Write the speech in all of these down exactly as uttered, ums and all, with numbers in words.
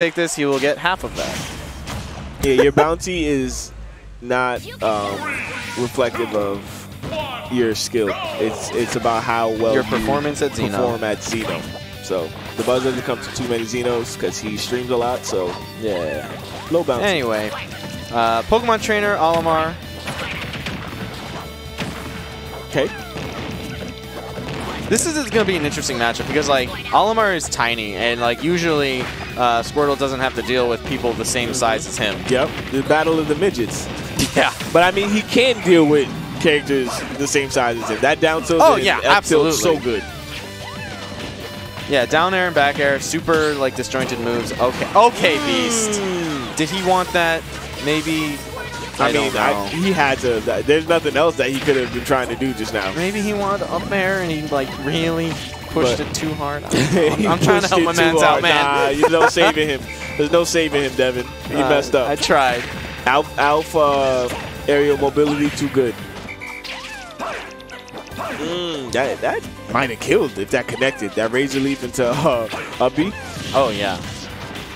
take this, you will get half of that. Yeah, your bounty is not um, reflective of your skill. It's it's about how well your performance you at Xeno. perform at Xeno. So the buzz doesn't come to too many Xenos because he streams a lot. So yeah, low bounty. Anyway, uh, Pokemon Trainer Olimar. Okay. This is going to be an interesting matchup because, like, Olimar is tiny, and, like, usually uh, Squirtle doesn't have to deal with people the same size as him. Yep, the battle of the midgets. Yeah. But, I mean, he can deal with characters the same size as him. That down tilt oh, and yeah, up tilt is so good. Yeah, down air and back air, super, like, disjointed moves. Okay, okay, Beast. Did he want that? Maybe... I, I mean, I, he had to. There's nothing else that he could have been trying to do just now. Maybe he wanted up air and he like really pushed but it too hard. I'm, I'm trying to help my man's hard. out, man. Nah, there's no saving him. There's no saving him, Devin. He uh, messed up. I tried. Alph, Alph uh, aerial mobility too good. Mm, that that might have killed if that connected. That razor leap into uh, a B. Oh yeah.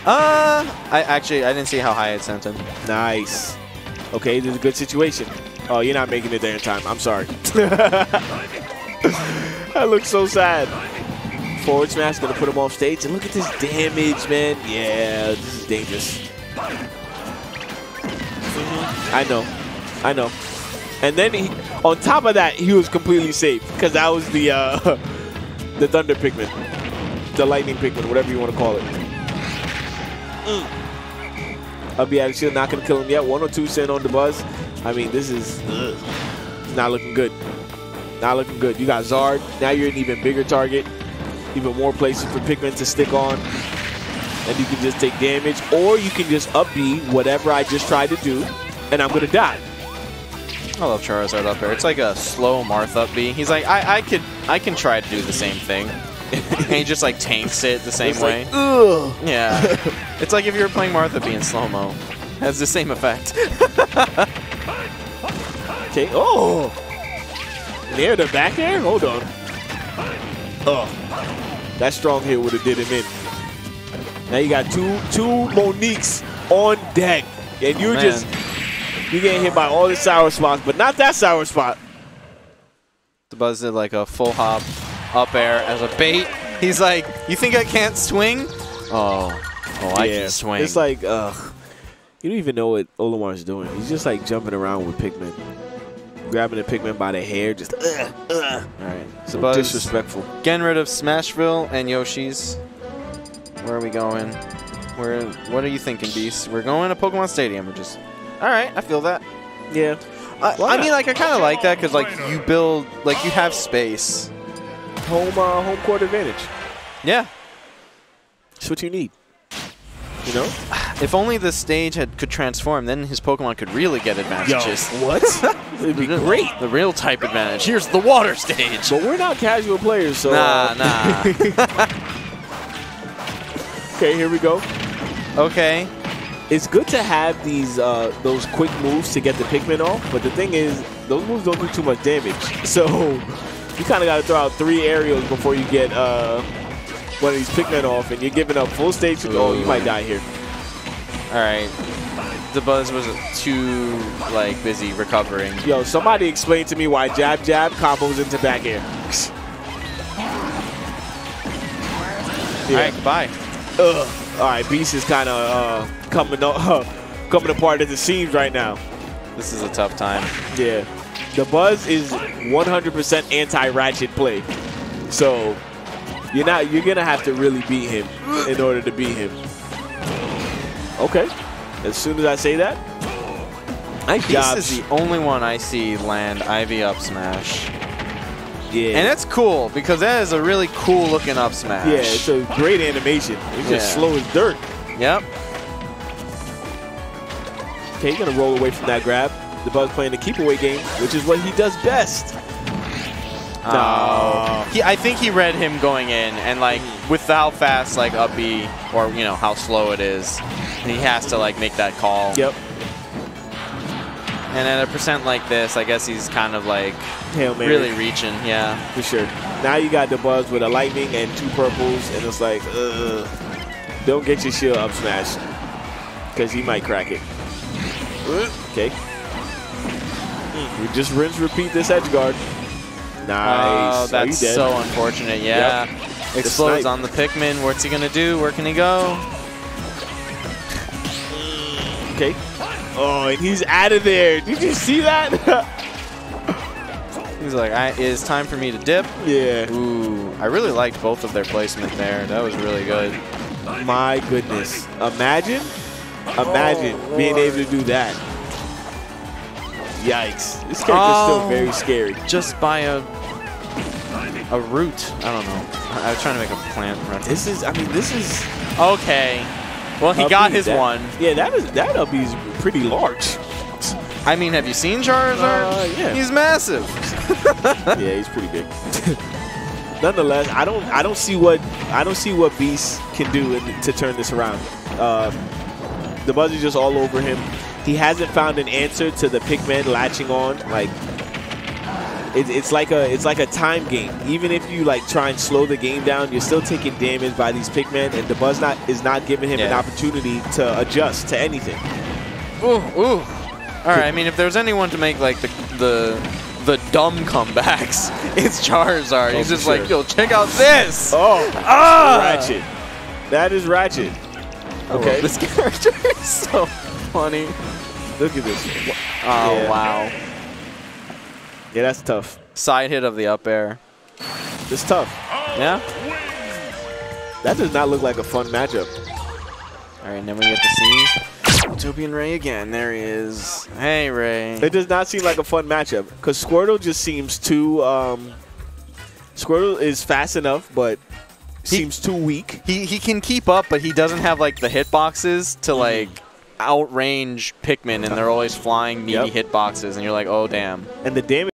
Uh, I actually I didn't see how high it sent him. Nice. Okay, this is a good situation. Oh, you're not making it there in time. I'm sorry. I look so sad. Forward smash, gonna put him off stage. And look at this damage, man. Yeah, this is dangerous. I know. I know. And then he, on top of that, he was completely safe. Because that was the, uh, the Thunder Pikmin. The Lightning Pikmin, whatever you want to call it. Mm. I'll be actually not going to kill him yet. One or two cent on the buzz. I mean, this is ugh, not looking good. Not looking good. You got Zard. Now you're an even bigger target. Even more places for Pikmin to stick on. And you can just take damage. Or you can just up B whatever I just tried to do. And I'm going to die. I love Charizard up there. It's like a slow Marth up B. He's like, I, I, could, I can try to do the same thing. And he just like tanks it the same it's way. Like, ugh. Yeah. It's like if you were playing Martha being slow-mo. Has the same effect. Okay. Oh! Near the back air? Hold on. Oh. That strong hit would have did him in. Now you got two two Moniques on deck. And you're oh, just you're getting hit by all the sour spots, but not that sour spot. The buzz did like a full hop. Up air as a bait. He's like, you think I can't swing? Oh, oh, I yeah. can swing. It's like, ugh. You don't even know what Olimar's doing. He's just like jumping around with Pikmin. Grabbing the Pikmin by the hair, just ugh, ugh. All right, so Buzz, disrespectful. Getting rid of Smashville and Yoshi's. Where are we going? Where? What are you thinking, Beast? We're going to Pokemon Stadium. We're just, all right, I feel that. Yeah. Uh, I mean, like, I kind of like that because, like, you build, like, you have space. Home, uh, home court advantage. Yeah, that's what you need. You know, if only the stage had could transform, then his Pokemon could really get advantages. Yo, what? It'd be great. The real type advantage. Here's the water stage. But we're not casual players, so. Nah, nah. Okay, here we go. Okay. It's good to have these uh, those quick moves to get the Pikmin off, but the thing is, those moves don't do too much damage. So. You kind of got to throw out three aerials before you get uh, one of these Pikmin off, and you're giving up full stage. Oh, you might die here. All right. The buzz was too like busy recovering. Yo, somebody explain to me why jab, jab combos into back air. Yeah. All right, goodbye. Ugh. All right, Beast is kind of uh, coming, up, uh, coming apart at the seams right now. This is a tough time. Yeah. The buzz is one hundred percent anti-Ratchet play, so you're not you're gonna have to really beat him in order to beat him. Okay, as soon as I say that, I guess this is the only one I see land Ivy up smash. Yeah, and that's cool because that is a really cool looking up smash. Yeah, it's a great animation. It's yeah. just slow as dirt. Yep. Okay, you're gonna roll away from that grab. The Buzz playing the keep away game, which is what he does best. Oh. He, I think he read him going in, and like with how fast like up B or you know how slow it is, and he has to like make that call. Yep. And at a percent like this, I guess he's kind of like Hail Mary. Really reaching. Yeah, for sure. Now you got the Buzz with a lightning and two purples, and it's like, ugh. Don't get your shield up smash, because he might crack it. Okay. We just rinse, repeat this edge guard. Nice. Oh, that's so unfortunate. Yeah. Yep. Explodes the on the Pikmin. What's he gonna do? Where can he go? Okay. Oh, and he's out of there. Did you see that? He's like, I, it's time for me to dip. Yeah. Ooh, I really liked both of their placement there. That was really good. My goodness. Imagine, imagine oh, being Lord. able to do that. Yikes. This character's oh, still very scary. Just by a a root. I don't know. I was trying to make a plant reference. This is, I mean, this is... Okay. Well, he got his that, one. Yeah, that is that up is pretty large. I mean, have you seen Charizard? Uh, yeah. He's massive. Yeah, he's pretty big. Nonetheless, I don't I don't see what I don't see what Beast can do in, to turn this around. Uh, the buzzer's just all over him. He hasn't found an answer to the Pikmin latching on. Like it, it's like a it's like a time game. Even if you like try and slow the game down, you're still taking damage by these Pikmin, and the buzz not is not giving him yeah. an opportunity to adjust to anything. Ooh, ooh. All right. I mean, if there's anyone to make like the the the dumb comebacks, it's Charizard. Oh, He's just sure. like, yo, check out this. Oh, ah! Ratchet. That is Ratchet. Okay. This character is so funny. Look at this. Oh, yeah. Wow. Yeah, that's tough. Side hit of the up air. It's tough. Yeah? That does not look like a fun matchup. All right, and then we get to see Topian Ray again. There he is. Hey, Ray. It does not seem like a fun matchup because Squirtle just seems too... Um, Squirtle is fast enough, but... He, seems too weak. He he can keep up, but he doesn't have like the hitboxes to like outrange Pikmin, and they're always flying meaty yep. hitboxes, and you're like, oh damn. And the damage